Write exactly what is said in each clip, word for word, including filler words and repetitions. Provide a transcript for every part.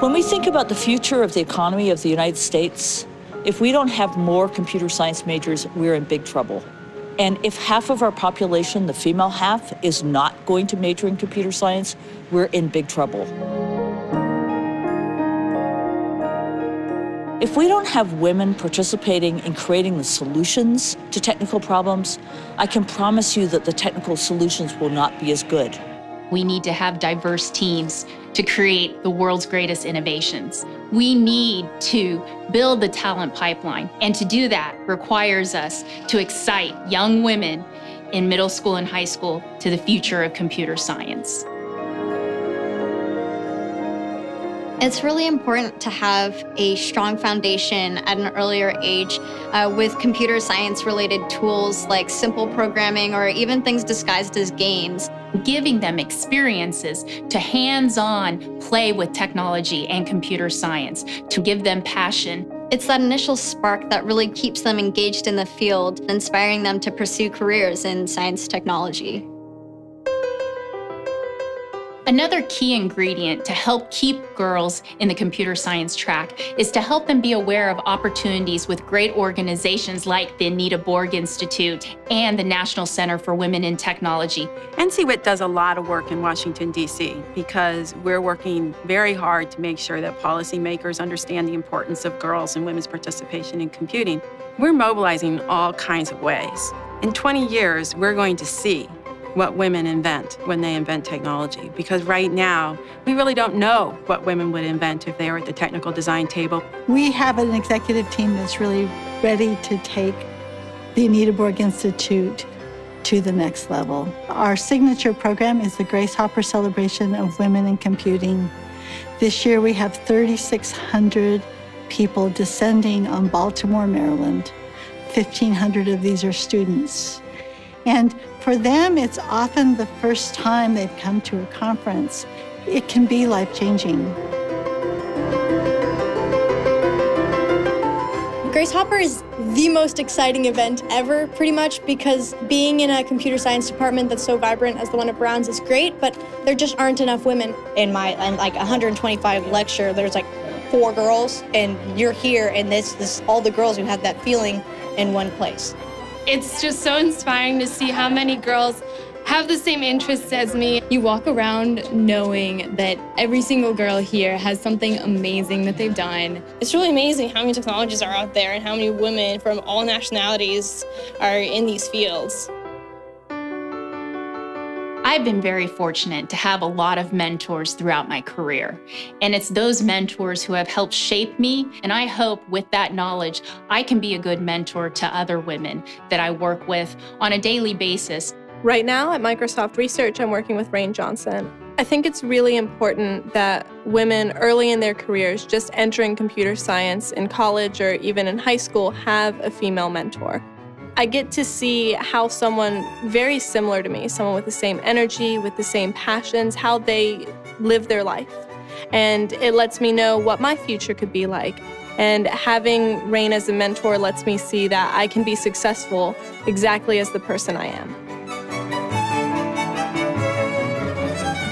When we think about the future of the economy of the United States, if we don't have more computer science majors, we're in big trouble. And if half of our population, the female half, is not going to major in computer science, we're in big trouble. If we don't have women participating in creating the solutions to technical problems, I can promise you that the technical solutions will not be as good. We need to have diverse teams to create the world's greatest innovations. We need to build the talent pipeline, and to do that requires us to excite young women in middle school and high school to the future of computer science. It's really important to have a strong foundation at an earlier age uh, with computer science related tools like simple programming or even things disguised as games. Giving them experiences to hands-on play with technology and computer science, to give them passion. It's that initial spark that really keeps them engaged in the field, inspiring them to pursue careers in science technology. Another key ingredient to help keep girls in the computer science track is to help them be aware of opportunities with great organizations like the Anita Borg Institute and the National Center for Women in Technology. N C W I T does a lot of work in Washington, D C because we're working very hard to make sure that policymakers understand the importance of girls and women's participation in computing. We're mobilizing in all kinds of ways. In twenty years, we're going to see what women invent when they invent technology. Because right now, we really don't know what women would invent if they were at the technical design table. We have an executive team that's really ready to take the Anita Borg Institute to the next level. Our signature program is the Grace Hopper Celebration of Women in Computing. This year, we have three thousand six hundred people descending on Baltimore, Maryland. fifteen hundred of these are students. And for them, it's often the first time they've come to a conference. It can be life-changing. Grace Hopper is the most exciting event ever, pretty much, because being in a computer science department that's so vibrant as the one at Brown's is great, but there just aren't enough women. In my like one hundred twenty-five lecture, there's like four girls, and you're here, and this, this all the girls who have that feeling in one place. It's just so inspiring to see how many girls have the same interests as me. You walk around knowing that every single girl here has something amazing that they've done. It's really amazing how many technologies are out there and how many women from all nationalities are in these fields. I've been very fortunate to have a lot of mentors throughout my career, and it's those mentors who have helped shape me, and I hope with that knowledge, I can be a good mentor to other women that I work with on a daily basis. Right now at Microsoft Research, I'm working with Rayin Johnson. I think it's really important that women early in their careers, just entering computer science in college or even in high school, have a female mentor. I get to see how someone very similar to me, someone with the same energy, with the same passions, how they live their life. And it lets me know what my future could be like. And having Rane as a mentor lets me see that I can be successful exactly as the person I am.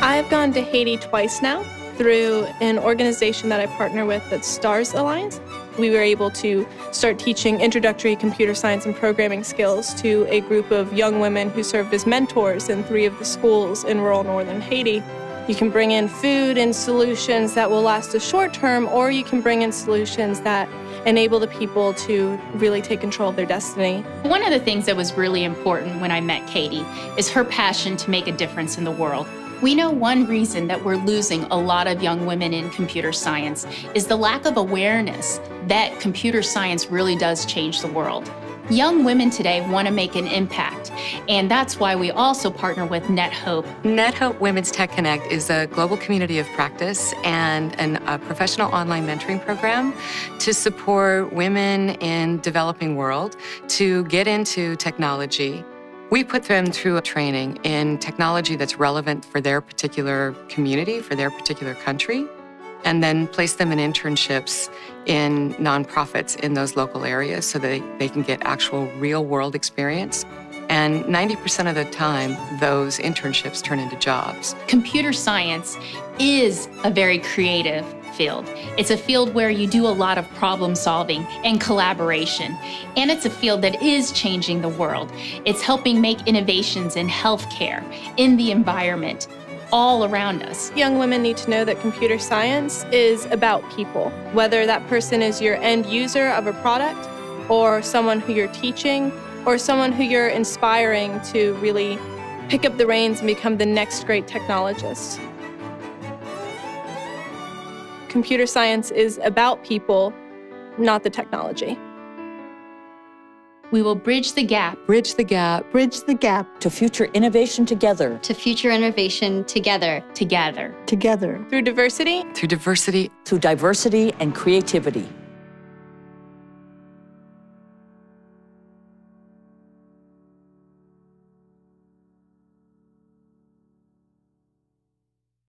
I've gone to Haiti twice now through an organization that I partner with, that's Stars Alliance. We were able to start teaching introductory computer science and programming skills to a group of young women who served as mentors in three of the schools in rural northern Haiti. You can bring in food and solutions that will last a short term, or you can bring in solutions that enable the people to really take control of their destiny. One of the things that was really important when I met Katie is her passion to make a difference in the world. We know one reason that we're losing a lot of young women in computer science is the lack of awareness that computer science really does change the world. Young women today want to make an impact, and that's why we also partner with NetHope. NetHope Women's Tech Connect is a global community of practice and an, a professional online mentoring program to support women in developing world to get into technology. We put them through a training in technology that's relevant for their particular community, for their particular country, and then place them in internships in nonprofits in those local areas so that they, they can get actual real-world experience. And ninety percent of the time, those internships turn into jobs. Computer science is a very creative field. It's a field where you do a lot of problem solving and collaboration. And it's a field that is changing the world. It's helping make innovations in healthcare, in the environment, all around us. Young women need to know that computer science is about people, whether that person is your end user of a product or someone who you're teaching or someone who you're inspiring to really pick up the reins and become the next great technologist. Computer science is about people, not the technology. We will bridge the gap. Bridge the gap. Bridge the gap. To future innovation together. To future innovation together. Together. Together. Through diversity. Through diversity. Through diversity and creativity.